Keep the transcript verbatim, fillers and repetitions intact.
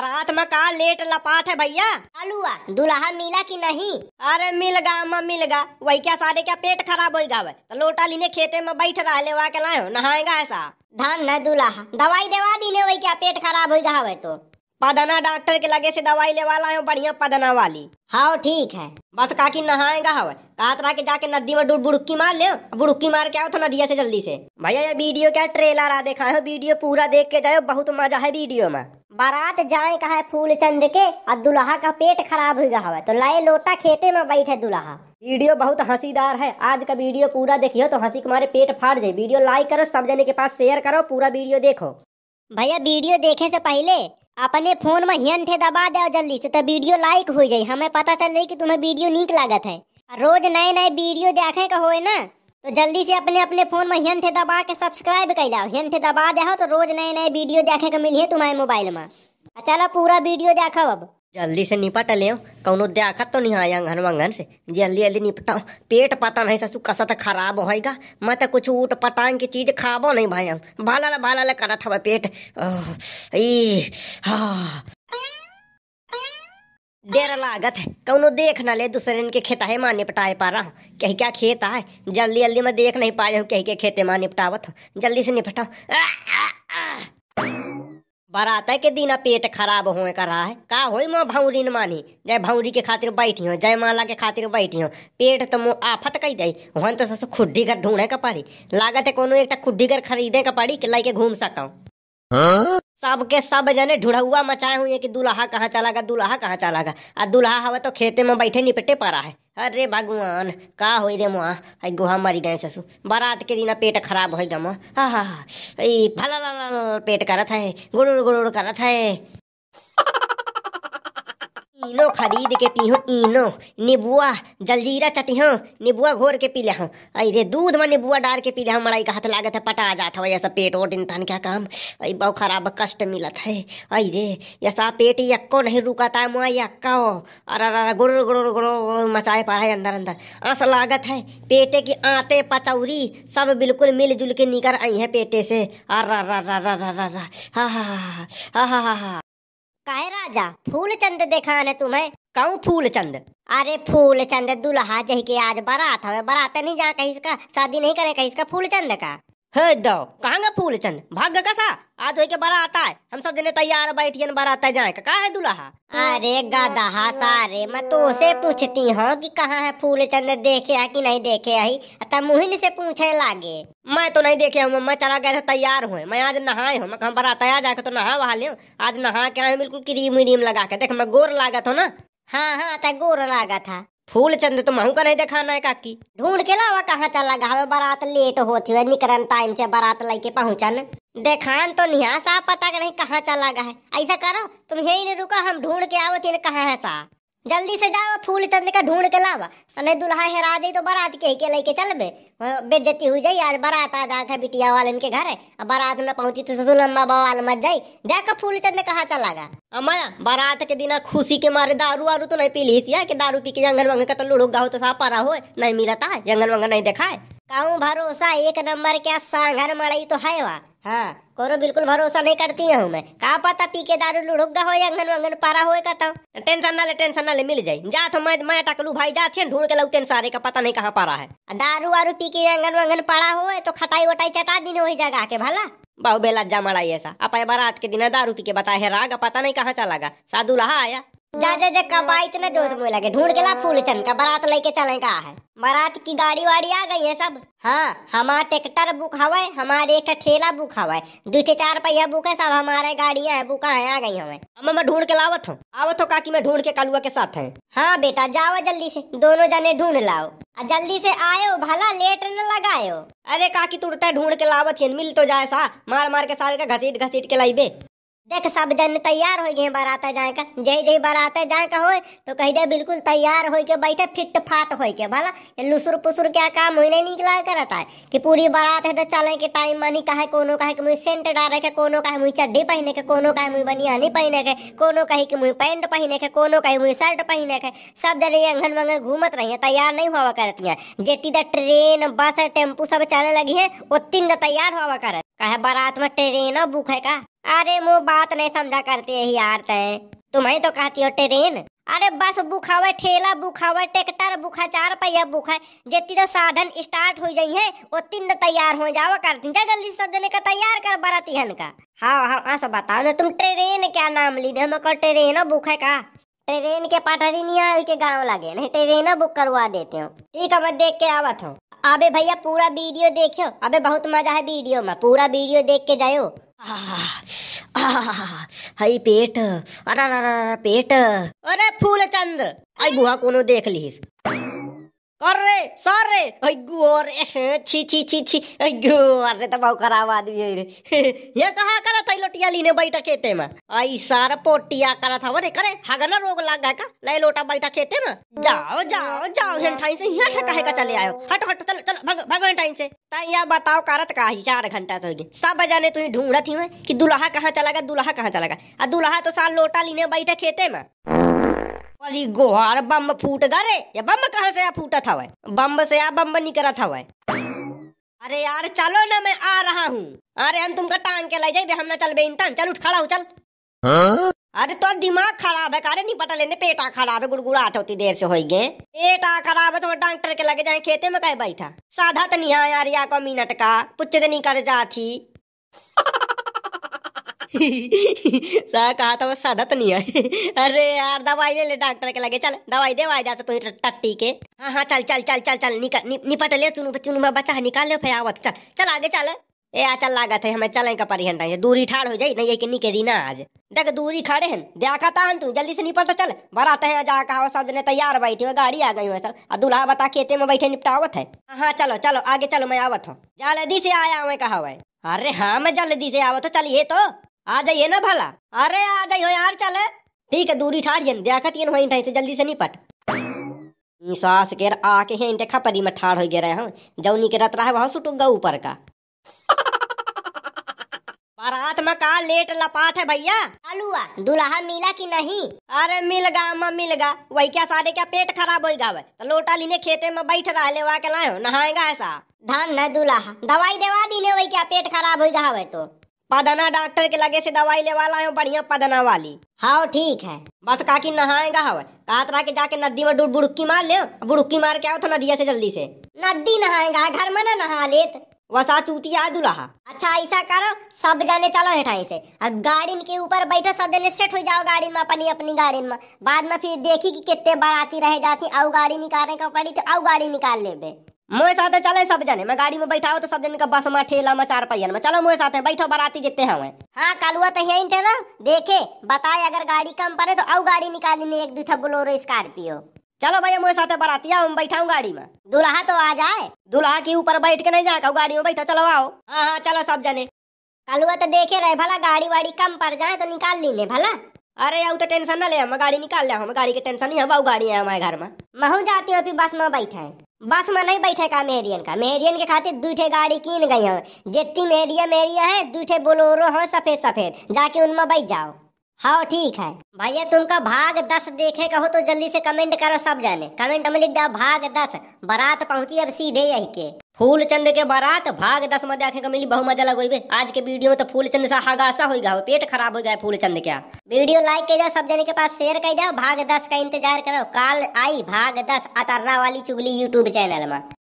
रात में का लेट लपाट है भैया। आलूआ दुल्हा मिला कि नहीं? अरे मिल गा अम्मा मिल गा। वही क्या सारे क्या पेट खराब हो गावे तो लोटा लीने खेते में बैठ रहा लेवा के लाए हो नहाएगा ऐसा धान न दुल्हा दवाई देवा दीने वही क्या पेट खराब हो गावे तो पदना डॉक्टर के लगे से दवाई लेवा लाए हो बढ़िया पदना वाली। हाँ ठीक है बस काकी नहाएगा हवा कातरा के जाके नदी में डूब बुड़की मार ले बुड़की मार के आओ तो नदिया से जल्दी से। भैया ये वीडियो क्या ट्रेलर आ देखा है वीडियो पूरा देख के जाओ बहुत मजा है वीडियो में। बारात जाए का है फूल चंद के और दुल्हा का पेट खराब हो गया तो लाए लोटा खेते में बैठे दुल्हा। वीडियो बहुत हंसीदार है आज का वीडियो पूरा देखियो तो हंसी तुम्हारे पेट फाड़ जाए। वीडियो लाइक करो सब जने के पास शेयर करो पूरा वीडियो देखो। भैया वीडियो देखे से पहले अपने फोन में हियन थे दबा दो जल्दी से तब वीडियो लाइक हो जाये हमें पता चल जाये कि तुम्हें वीडियो नीक लागत है। रोज नए नए वीडियो देखे का होए ना तो जल्दी से अपने अपने फोन में हियन थे दबा के सब्सक्राइब कर लाओ। हियन थे दबा दो तो रोज नए नए वीडियो देखे का मिली है तुम्हारे मोबाइल में। चलो पूरा वीडियो देखो अब जल्दी से निपट ले कौनो देखत तो नहीं आया अंगन वंगन से जल्दी जल्दी निपटाओ पेट पता नहीं ससु कसा तक खराब होएगा मैं तो कुछ ऊट पटांग की चीज खाबो नहीं भाई हम भाला भाला करत हवा पेट ई हाँ। डेरा लागत है कौनो देख न ले दूसरे के खेता है माँ निपटाए पा रहा हूँ कहीं क्या खेत है जल्दी जल्दी मैं देख नहीं पाया हूँ कहीं के खेते माँ निपटावत हूँ जल्दी से निपटाओ। बारात के दिन पेट खराब होए का रहा है का होई माँ भौरी न मानी जय भौरी के खातिर बैठी हो जय माला के खातिर बैठी हो पेट तो मुँह आफत कही दई वहां तो ससु खुड्डी घर ढूंढे का पड़ी लागत है कोनो एक खुड्डी घर खरीदे का पड़ी कि लाइके घूम सका सबके सब जने ढुढ़ुआ मचाए हुए कि दुल्हा कहाँ चला गा दुल्हा कहाँ चला गा आ दुल्हा हवा तो खेते में बैठे निपटे पड़ा है। अरे भगवान का हो रे मुआ आई गुहा मरी गए ससु बारात के दिन पेट खराब हो गया मुआ हा हा भला पेट करत है गुड़ुड़ गुड़ुड़ करत है। इनो खरीद के पीहूँ इनो नीबुआ जलजीरा चटियो नीबुआ घोर के पी लिया अरे दूध में नीबुआ डाल के पी लिया मड़ाई का हाथ लागत है पटा जाता है ऐसा पेट वोट इंसान क्या काम अरे बहुत खराब कष्ट मिलत है अरे ऐसा पेट यक्को नहीं रुकता है मुआ यक्का हो अरे गुड़ गुड़ गुड़ मचाए पड़ा है अंदर अंदर आस लागत है पेटे की आते पचौरी सब बिल्कुल मिलजुल के निकल आई है पेटे से अरे हा हा हा हा। काहे राजा फूल चंद देखान है तुम्हें कहूँ फूल चंद? अरे फूल चंद दुल्हा जही के आज बारात है बारात नहीं जा कहीं इसका शादी नहीं करे कहीं इसका फूल चंद का है दो कहाँ फूल चंद भाग कसा आज वही के बारात है हम सब जने तैयार बैठिए बारात जाए का है दुल्हा। अरे गदहा सारे मैं तो से पूछती हूँ कि कहाँ है फूल चंद देखे है कि नहीं देखे है तब मुहिन से पूछे लागे मैं तो नहीं देखे हूँ मैं चला गया तैयार हुए मैं आज नहाए हूँ मैं कहा बारात आया जाके तो नहा वहा ले आज नहा के आए बिल्कुल क्रीम व्रीम लगा के देख मैं गोर लागत हो ना हाँ हाँ तक गोर लागा था। फूल चंद तो महू का नहीं दिखाना है काकी ढूंढ के लावा कहाँ चला गया बारात लेट होती है निकरन टाइम से बारात लेके पहुँचन देखान तो निहा सा पता नहीं कहाँ चला गया है ऐसा करो तुम यही नहीं रुका हम ढूंढ के आओ थे कहाँ है सा जल्दी से जाओ फूल चंद का ढूंढ के लावा नहीं दुल्हा हेरा दे तो बारात के ही के लेके चलबे बेइज्जती हो जाये आज बारात आ जाके बिटिया वाले इनके घर है अब बारात में पहुंची तो ससुर लम्बा बवाल मत जाये देखो फूल चंद कहाँ चला गा। अमाया बारात के दिन खुशी के मारे दारू वारू तो नहीं पी लीजिए कि दारू पी के जंगल वंगल का तो लुढ़ो गाओ तो साफ पड़ा हो नहीं मिलता है जंगल वंगल नहीं देखा है कहूँ भरोसा एक नंबर क्या सांघर मड़ई तो है वहाँ हाँ कोरो बिल्कुल भरोसा नहीं करती हूँ मैं कहा पता पी के दारू लुढ़ुगा हो या अंगन वंगन पारा होए कहता हूँ टेंशन ना ले टेंशन ना ले मिल जाये जा तो मैं मैं टकलू भाई जा ढूंढ के लौते सारे का पता नहीं कहाँ पारा है दारू वारू पी के अंगन वंगन पारा होए तो खटाई वटाई चटा दिन वही जगह के भला बहु बेलज्जा मड़ाई ऐसा आप बारात के दिन दारू पी के बताए हेरागा पता नहीं कहाँ चला गा साधु लहा आया जा जा जा कब आई इतना जोर में लगे ढूंढ के ला फूल चंद का बारात लेके चले का है बारात की गाड़ी वाड़ी आ गई है सब हाँ हमारा ट्रैक्टर बुक हवा है हमारे एक ठेला बुक हवा है दो चार पहिया बुक है सब हमारे गाड़ियाँ है बुका है आ गई हमें अम्मा मैं ढूंढ के लावत हूँ आवत हो काकी मैं ढूंढ के कलुआ के साथ है हाँ बेटा जाओ जल्दी से दोनों जने ढूंढ लाओ जल्दी से आयो भला लेट न लगायो। अरे काकी तुरता ढूंढ के लावत मिल तो जाए सा मार मार के सारे का घसीट घसीट के लाइबे देख सब जन तैयार हो गए बारात जाए का जय जय बारात जाए का हो तो कही दे बिल्कुल तैयार हो के बैठे फिट फाट हो के भला लुसुर पुसुर क्या काम हो नहीं निकला करता है कि पूरी बारात है तो चले के टाइम मानी कहे कोनो कहे कि मुझे सेंट डाले के कोनो कहे मुझे चड्डी पहने के कोनो कहे मुझे बनियानी पहने के कोनो कहे कि मुझे पैंट पहने के कोनो कहे मुझे शर्ट पहने के सब जने अंगन वंगन घूमत रही है तैयार नहीं हुआ करती है जेती द ट्रेन बस टेम्पू सब चलने लगी है उतनी तैयार हुआ कर कहे बारात में ट्रेन बुक है का? अरे मुँह बात नहीं समझा करती है यार, तय तुम्हें तो कहती हो ट्रेन। अरे बस बुखावे, ठेला बुखावे, ट्रैक्टर बुखा, चार पहिया बुखा, जितनी तो साधन स्टार्ट हो जाई है उतनी तो तैयार हो जावा करती। जा जल्दी सब जने का तैयार कर बराती हन का। हाँ हाँ हाँ सब बताओ ना, तुम ट्रेन क्या नाम ली ना? मको ट्रेन बुक है का? ट्रेन के पटरी निया के गाँव लगे नहीं, ट्रेन बुक करवा देते हो। ठीक है मैं देख के आवत हूँ। अबे भैया पूरा वीडियो देखियो, अबे बहुत मजा है वीडियो में, पूरा वीडियो देख के जायो। हाय पेट, अरे अरे पेट, अरे फूल चंद्र, आई गुहा कोनो देख लीस कर रे सर रे। आई गुहा रे छी छी छी छी, आई गुहा रे तबाव खराब आदमी है रे। ये कहा करत है लोटिया लीने बैठा खेते में? आई सारा पोटिया करत हवरे करे, हगना रोग लग गए का ले लोटा बैठा खेते में। जाओ जाओ जाओ हेंठाई से यहां ठका है का चले आयो, हट हट चल चल भग भगवान टाइम से। तैया बताओ करत काहे चार घंटा से होगे? सब जाने तू ढूंढत ही कि दुल्हा कहां चला गया, दुल्हा कहां चला गया? आ दुल्हा तो साल लोटा लीने बैठा खेते में। अरे गोहार बम फूट गए, ये बम कहाँ से आ फूटा था? बम से आ बम निकला था। अरे यार चलो ना, मैं आ रहा हूँ। अरे हम तुमका टांग के ले जाए, हम ना चल बे इंसान। चल उठ खड़ा हो चल। हाँ? अरे तो दिमाग खराब है कारे, नहीं पता लेने पेटा खराब है, गुड़गुड़ाते होती देर से होई गे। पेटा खराब है तो डॉक्टर के लगे जाए खेते में कहे बैठा साधा तो नहीं। हाँ यार या को मिनट का पुछे तो नहीं कर जाती। सा कहा था वो साधा तो नहीं है। अरे यार दवाई ले ले डॉक्टर के लगे, चल दवाई दे वाई जाता तो टट्टी के। हाँ हाँ चल चल चल चल चल निकल नि, निपट ले, चुनू चुनू में बच्चा निकाल ले फिर आवत। चल चल आगे चल। ए आ चल लागत है हमें चले का परिहंटा, दूरी ठाड़ हो जाई नहीं ये किन्नी के रीना आज देख दूरी खड़े हैं देखता हन तू, जल्दी से निपट चल। बरात है जा का सब जने तैयार बैठी हुए, गाड़ी आ गई हुए सब, और दूल्हा बता खेते में बैठे निपटावत है। हाँ चलो चलो आगे चलो, मैं आवत हूँ। जल्दी से आया हुए कहा हुआ? अरे हाँ मैं जल्दी से आवत हूँ, चलिए तो आ जाइए ना भला। अरे आ जाइयो यार चल। ठीक है दूरी ठाड़ जन देखत ये होई ठाई से, जल्दी से निपट। ई सास के आके हैं देखा परी में ठाड़ हो गए रहे हूं, जौनी के रत रहा वहां सुटूंगा ऊपर का। बारात में का लेट लपाट है भैया? आलूआ दुल्हा मिला कि नहीं? अरे मिल गा अम्मा मिल गा। वही क्या सारे क्या पेट खराब हो गए तो लोटा लीने खेते में बैठ रहा ले वा के लायो नहाएगा ऐसा धान न दुल्हा। दवाई देवा दीने वही क्या पेट खराब हो गए तो? पदना डॉक्टर के लगे से दवाई ले वाला है बढ़िया पदना वाली। हाँ ठीक है। बस काकी नहाएगा हवा कातरा के जाके नदी में डूब बुड़ुक्की मार ले, बुड़ुक्की मार के आओ तो नदिया से जल्दी से। नदी नहाएगा घर में ना नहा लेत वसा चूती आ दुल्हा। अच्छा ऐसा करो सब जाने चलो हेठाई से, अब गाड़ी के ऊपर बैठो सब जने सेट हो जाओ गाड़ी में अपनी अपनी गाड़ी में। बाद में फिर देखी की कितने बराती रह जाती, आओ गाड़ी निकालने का पड़ी तो आओ गाड़ी निकाल ले। मोए साथ चले सब जने, मैं गाड़ी में बैठाओ तो सब जने का बस में ठेला में चार पहिया में चलो मोए साथ बैठो बराती जितने हैं। हाँ कालुआ तो यही थे ना देखे बताए, अगर गाड़ी कम पड़े तो आओ गाड़ी निकाली एक दूठा बोलोरो स्कॉर्पियो। चलो भैया मोए साथ बराती आओ, मैं बैठाऊ गाड़ी में। दुल्हा तो आ जाए, दुल्हा के ऊपर बैठ के नहीं जाओ गाड़ी में बैठो, चलो आओ। हाँ हाँ चलो सब जने। कालुआ तो देखे रहे भला गाड़ी वाड़ी कम पड़ जाए तो निकाल लीने भला। अरे आओ तो टेंशन ना ले, हम गाड़ी निकाल ले, हम गाड़ी के टेंशन नहीं है। आओ गाड़ी है हमारे घर में, महू जाती हो बस में बैठे। बस में नहीं बैठे का मेहरियन का, मेहरियन के खातिर दूठे गाड़ी कीन गई है, जितनी मेहरिया मेहरिया है दूठे बोलोरो है सफेद सफेद, जाके उनमें बैठ जाओ। हाँ ठीक है भैया, तुमका भाग दस देखे का हो तो जल्दी से कमेंट करो सब जाने, कमेंट में लिख दो भाग दस बारात पहुंची अब सीधे यही के। फूलचंद के बारात भाग दस में देखे का मिली, बहुत मजा लगे आज के वीडियो में। तो फूलचंद सा हगासा हो गया, पेट खराब हो गया फूलचंद क्या। वीडियो लाइक कर जाओ सब जने के पास, शेयर कर जाओ, भाग दस का इंतजार करो। काल आई भाग दस अतर्रा वाली चुगली यूट्यूब चैनल में।